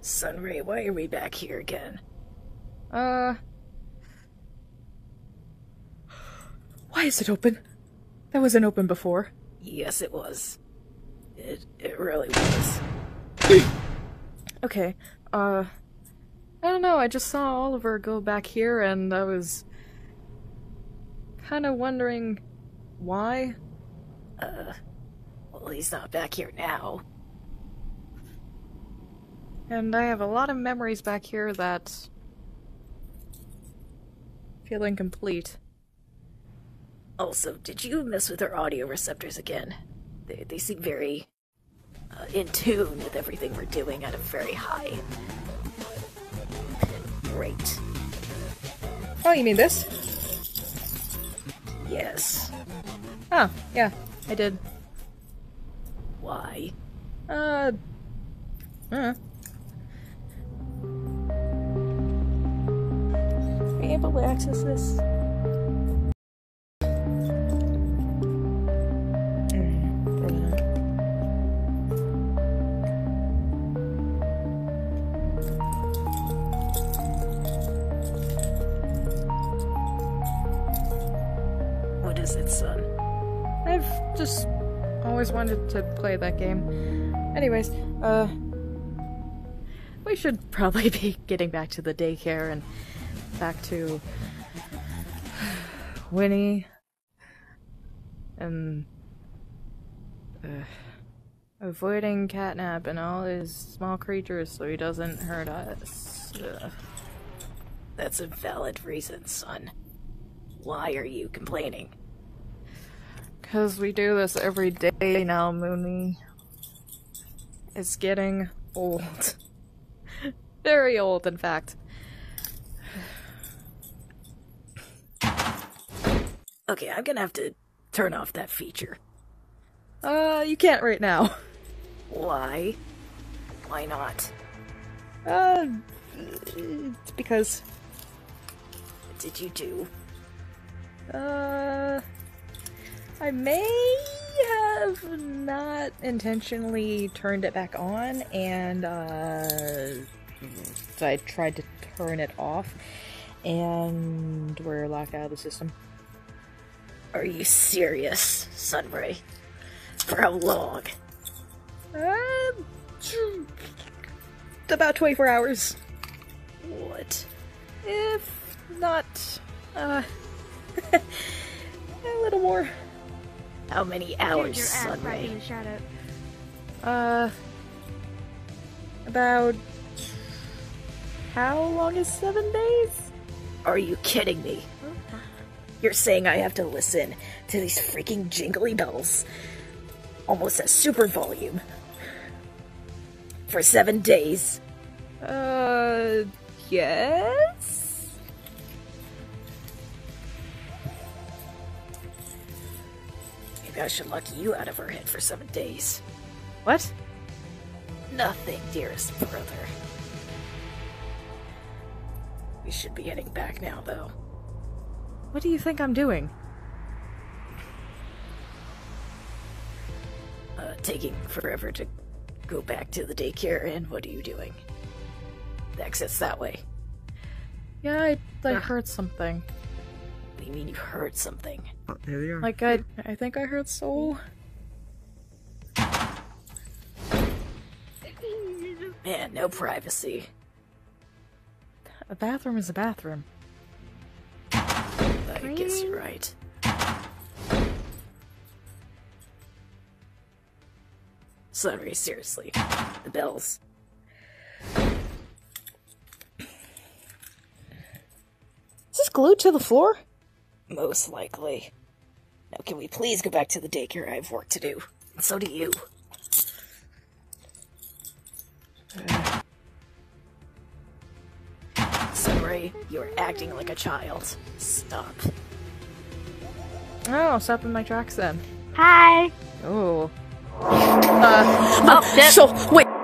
Sunray, why are we back here again? Why is it open? That wasn't open before. Yes, it was. It really was. Okay, I don't know, I just saw Oliver go back here and I was kind of wondering why. Well, he's not back here now. And I have a lot of memories back here that feel incomplete. Also, did you mess with our audio receptors again? They seem very in tune with everything we're doing at a very high rate. Oh, you mean this? Yes. Oh, yeah, I did. Why? I don't know. Are you able to access this? Wanted to play that game. Anyways, we should probably be getting back to the daycare and back to Winnie and avoiding Catnap and all his small creatures so he doesn't hurt us. That's a valid reason, son. Why are you complaining? Because we do this every day now, Moony. It's getting old. Very old, in fact. Okay, I'm gonna have to turn off that feature. You can't right now. Why? Why not? It's because... What did you do? I may have not intentionally turned it back on, and so I tried to turn it off, and we're locked out of the system. Are you serious, Sunray? For how long? About 24 hours. What? If not, a little more. How many hours, Sunray? About... How long is 7 days? Are you kidding me? Uh-huh. You're saying I have to listen to these freaking jingly bells, almost at super volume, for 7 days? Yes? I should lock you out of her head for 7 days. What? Nothing, dearest brother. We should be heading back now, though. What do you think I'm doing? Taking forever to go back to the daycare, and what are you doing? The exit's that way. Yeah, I heard something. What do you mean you heard something? There they are. Like, I think I heard Sol. Man, no privacy. A bathroom is a bathroom. I guess you're right. Sunray, seriously. The bells. Is this glued to the floor? Most likely. Now, can we please go back to the daycare? I have work to do. And so do you. Sorry, you're acting like a child. Stop. Oh, stop in my tracks then. Hi! Oh. Oh, shit. So, wait!